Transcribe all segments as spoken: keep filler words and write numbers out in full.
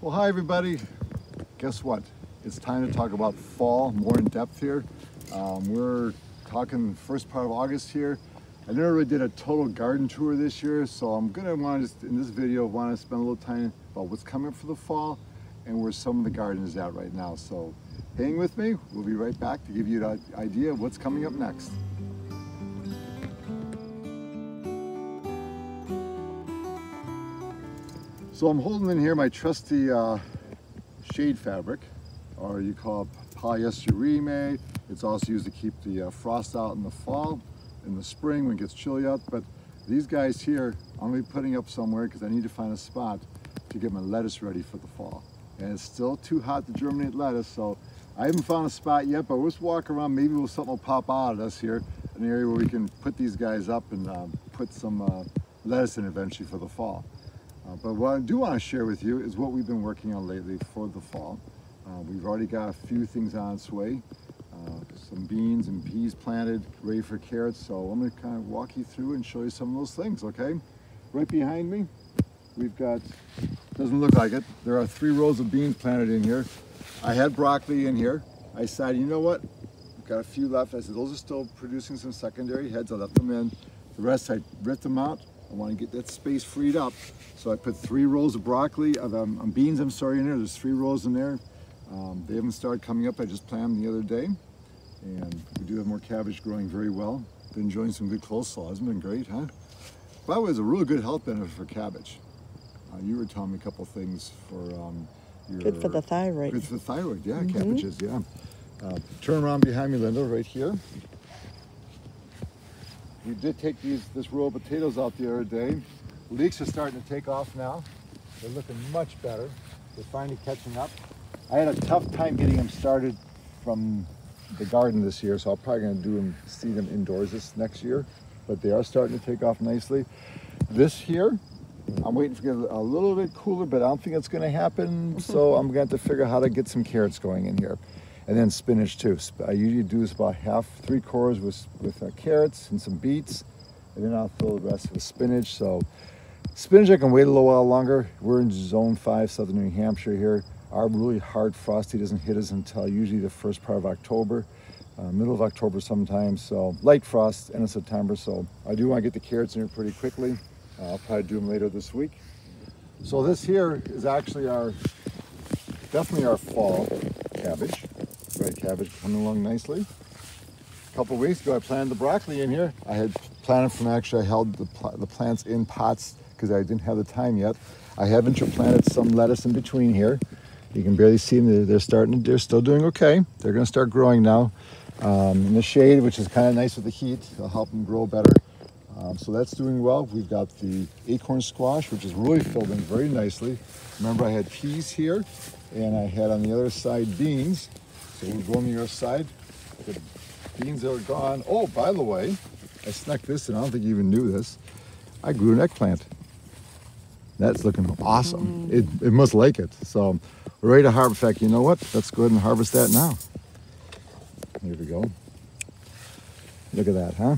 Well, hi everybody. Guess what? It's time to talk about fall more in depth here. Um, we're talking first part of August here. I never really did a total garden tour this year, so I'm gonna want to just in this video want to spend a little time about what's coming for the fall and where some of the garden is at right now. So hang with me. We'll be right back to give you an idea of what's coming up next. So I'm holding in here my trusty uh, shade fabric, or you call it polyester rime. It's also used to keep the uh, frost out in the fall, in the spring when it gets chilly out. But these guys here, I'm gonna be putting up somewhere because I need to find a spot to get my lettuce ready for the fall. And it's still too hot to germinate lettuce, so I haven't found a spot yet, but we'll just walk around. Maybe we'll, something will pop out at us here, an area where we can put these guys up and uh, put some uh, lettuce in eventually for the fall. Uh, but what I do want to share with you is what we've been working on lately for the fall. Uh, we've already got a few things on its way. Uh, some beans and peas planted, ready for carrots. So I'm going to kind of walk you through and show you some of those things, okay? Right behind me, we've got, doesn't look like it, there are three rows of beans planted in here. I had broccoli in here. I decided, you know what, I've got a few left. I said, those are still producing some secondary heads. I left them in. The rest, I ripped them out. I want to get that space freed up. So I put three rows of broccoli, of um, beans, I'm sorry, in there. There's three rows in there. Um, they haven't started coming up. I just planted them the other day. And we do have more cabbage growing very well. Been enjoying some good coleslaw. Hasn't been great, huh? By the way, it's a real good health benefit for cabbage. Uh, you were telling me a couple things for um, your... Good for the thyroid. Good for the thyroid, yeah, mm-hmm. Cabbages, yeah. Uh, turn around behind me, Linda, right here. We did take these, this row of potatoes out the other day. Leeks are starting to take off now. They're looking much better. They're finally catching up. I had a tough time getting them started from the garden this year, so I'm probably going to do them, see them indoors this next year. But they are starting to take off nicely. This here, I'm waiting for it to get a little bit cooler, but I don't think it's going to happen. So I'm going to have to figure out how to get some carrots going in here. And then spinach too. I usually do this about half, three quarters with, with uh, carrots and some beets, and then I'll fill the rest with spinach. So spinach, I can wait a little while longer. We're in zone five, southern New Hampshire here. Our really hard frosty doesn't hit us until usually the first part of October, uh, middle of October sometimes. So light frost, end of September. So I do want to get the carrots in here pretty quickly. Uh, I'll probably do them later this week. So this here is actually our, definitely our fall cabbage. Red cabbage coming along nicely. A couple weeks ago, I planted the broccoli in here. I had planted from actually, I held the, pl the plants in pots because I didn't have the time yet. I have interplanted some lettuce in between here. You can barely see them. They're starting, they're still doing okay. They're going to start growing now um, in the shade, which is kind of nice with the heat. It'll help them grow better. Um, so that's doing well. We've got the acorn squash, which is really filled in very nicely. Remember, I had peas here, and I had on the other side beans. So we'll go on the other side. The beans are gone. Oh, by the way, I snuck this in. I don't think you even knew this. I grew an eggplant. That's looking awesome. Mm. It, it must like it. So we're ready to harvest. In fact, you know what? Let's go ahead and harvest that now. Here we go. Look at that, huh?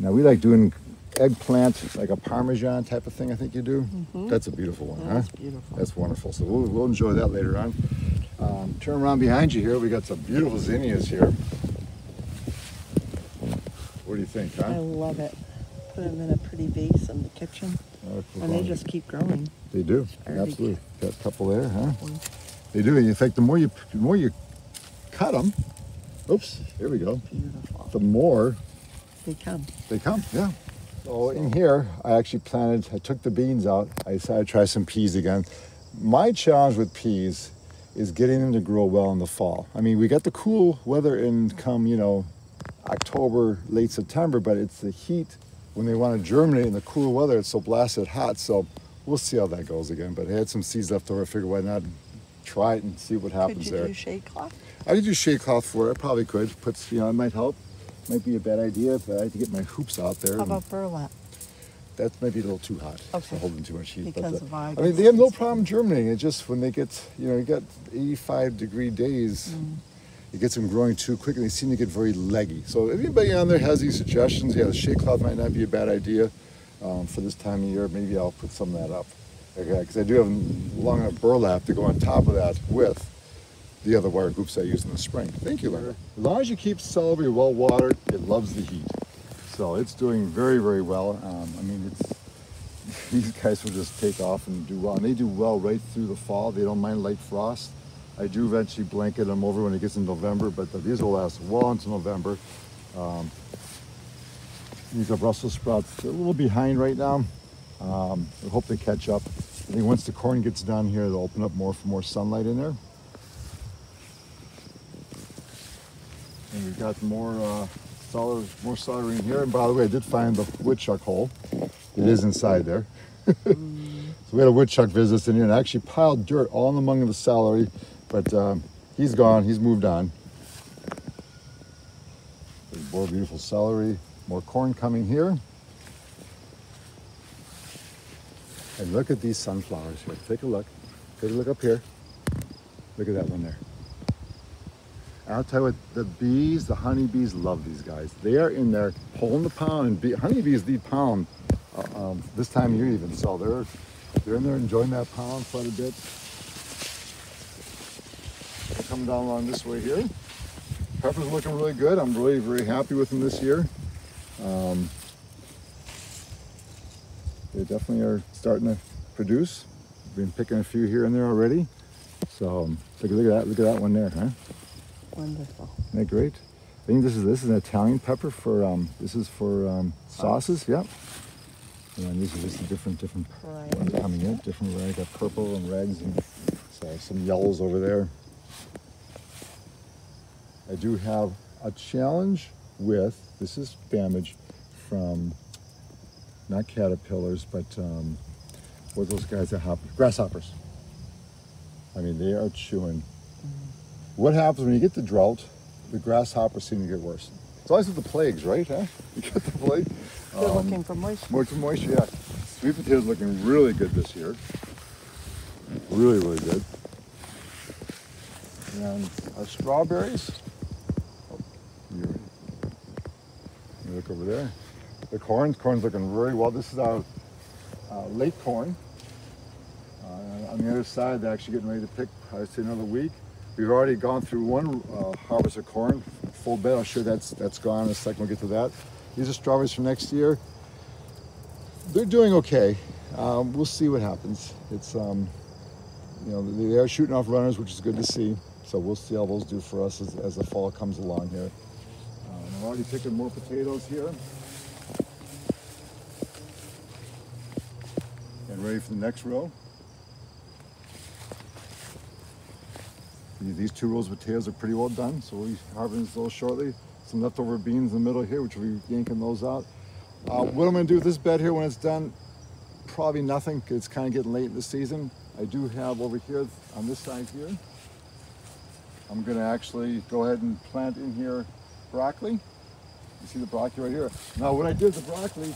Now we like doing eggplant, like a Parmesan type of thing, I think you do. Mm-hmm. That's a beautiful one, that's huh? Beautiful. That's wonderful. So we'll, we'll enjoy that later on. Um, turn around behind you here. We got some beautiful zinnias here. What do you think, huh? I love it. Put them in a pretty vase in the kitchen. Oh, and they just keep growing. They do. Absolutely. Got a couple there, huh? They do. In fact, the more you, the more you cut them, oops, here we go. Beautiful. The more they come. They come, yeah. So, so in here, I actually planted, I took the beans out. I decided to try some peas again. My challenge with peas is getting them to grow well in the fall. I mean, we got the cool weather in come, you know, October, late September, but it's the heat when they want to germinate in the cool weather. It's so blasted hot. So we'll see how that goes again. But I had some seeds left over. I figured why not try it and see what happens there. Could you do shade cloth? I could do shade cloth for it. I probably could. Put, you know, it might help. Might be a bad idea, but I had to get my hoops out there. How about burlap? That might be a little too hot. Okay. Holding too much heat. Because but, of uh, I mean, they have no problem germinating. It's just when they get, you know, you got eighty-five degree days, mm. It gets them growing too quick, and they seem to get very leggy. So if anybody on there has any suggestions, yeah, the shade cloth might not be a bad idea um, for this time of year. Maybe I'll put some of that up. okay, because I do have long enough burlap to go on top of that with the other wire hoops I use in the spring. Thank you, Larry. As long as you keep celery well watered, it loves the heat. So it's doing very, very well. Um, I mean, it's, these guys will just take off and do well. And they do well right through the fall. They don't mind light frost. I do eventually blanket them over when it gets in November, but these will last well into November. Um, these are Brussels sprouts. They're a little behind right now. Um, I hope they catch up. I think once the corn gets done here, they'll open up more for more sunlight in there. And we've got more uh, celery, more celery in here. And by the way, I did find the woodchuck hole. It is inside there. So we had a woodchuck visit us in here and actually piled dirt all among the celery, but um, he's gone, he's moved on. There's more beautiful celery, more corn coming here. And look at these sunflowers here. Take a look. Take a look up here. Look at that one there. And I'll tell you what, the bees, the honeybees love these guys. They are in there pulling the pollen, and bee, honeybees need pollen uh, um, this time of year even. So they're, they're in there enjoying that pollen quite a bit. We're coming down along this way here. Peppers looking really good. I'm really very happy with them this year. Um, They definitely are starting to produce. Been picking a few here and there already. So um, look, look at that, look at that one there, huh? Wonderful. Isn't that great? I think this is this is an Italian pepper for um, this is for um, sauces. Yep. And these are just the different different right. ones coming in. Different varieties. I've got purple and reds, and so some yellows over there. I do have a challenge with this is damage from. Not caterpillars, but um, what are those guys that hop? Grasshoppers. I mean, they are chewing. Mm-hmm. What happens when you get the drought, the grasshoppers seem to get worse. It's always with the plagues, right, huh? You get the plague. They're um, looking for moisture. More for moisture, yeah. Sweet potatoes looking really good this year. Really, really good. And our strawberries. Oh, here. Let me look over there. The corn, corn's looking very well. This is our uh, late corn. Uh, on the other side, they're actually getting ready to pick, I'd say another week. We've already gone through one uh, harvest of corn, full bed. I'm sure that's, that's gone in a second, we'll get to that. These are strawberries for next year. They're doing okay. Um, we'll see what happens. It's, um, you know, they are shooting off runners, which is good to see. So we'll see how those do for us as, as the fall comes along here. Uh, I'm already picking more potatoes here. Ready for the next row. These two rows of potatoes are pretty well done, so we'll be harvesting those shortly. Some leftover beans in the middle here, which we'll be yanking those out. Uh, what I'm going to do with this bed here when it's done, probably nothing, because it's kind of getting late in the season. I do have over here, on this side here, I'm going to actually go ahead and plant in here broccoli. You see the broccoli right here. Now what I did with the broccoli,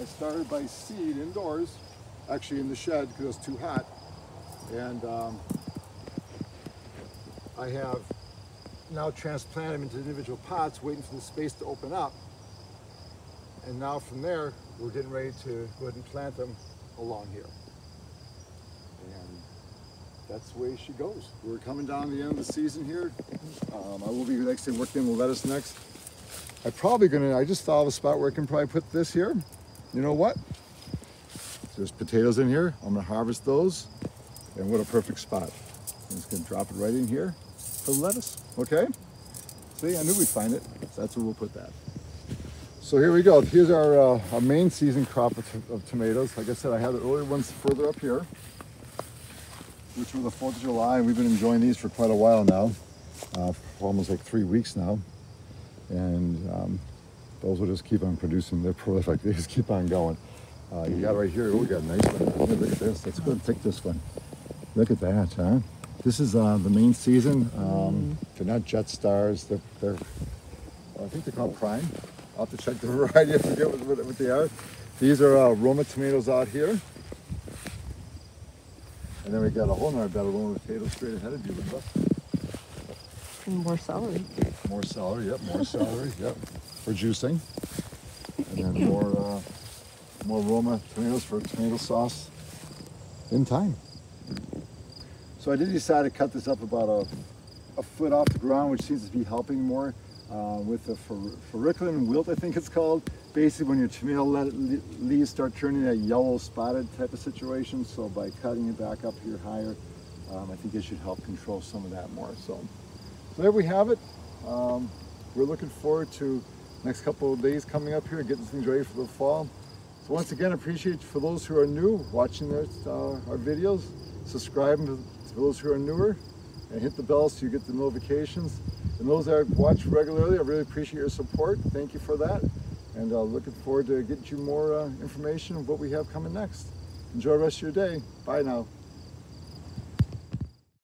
I started by seed indoors. Actually in the shed because it's too hot, and um, I have now transplanted them into individual pots, waiting for the space to open up, and now from there we're getting ready to go ahead and plant them along here, and that's the way she goes. We're coming down to the end of the season here. um, I will be next day working with lettuce next. I probably gonna I just thought of a spot where I can probably put this here. You know what? There's potatoes in here. I'm gonna harvest those, and what a perfect spot. I'm just gonna drop it right in here for lettuce, okay? See, I knew we'd find it. So that's where we'll put that. So here we go. Here's our, uh, our main season crop of, of tomatoes. Like I said, I had the earlier ones further up here, which were the fourth of July, and we've been enjoying these for quite a while now, uh, for almost like three weeks now. And um, those will just keep on producing. They're prolific, they just keep on going. Uh, you got right here, oh, we got a nice one. Here, look at this, let's go and pick this one. Look at that, huh? This is uh, the main season. Um, they're not jet stars, they're, they're I think they're called prime. I'll have to check the variety, I forget what, what, what they are. These are uh, Roma tomatoes out here. And then we got a whole nother bed of Roma potatoes straight ahead of you with us. And more celery. More celery, yep, more celery, yep. For juicing. And then more, uh, More Roma tomatoes for tomato sauce. in time. So I did decide to cut this up about a, a foot off the ground, which seems to be helping more uh, with the ferriculin wilt, I think it's called. Basically, when your tomato le leaves start turning that yellow spotted type of situation, so by cutting it back up here higher, um, I think it should help control some of that more. So, so there we have it. Um, we're looking forward to next couple of days coming up here, getting things ready for the fall. So once again, appreciate for those who are new watching our, uh, our videos, subscribe to those who are newer, and hit the bell so you get the notifications. And those that watch regularly, I really appreciate your support. Thank you for that. And uh, looking forward to getting you more uh, information on what we have coming next. Enjoy the rest of your day. Bye now.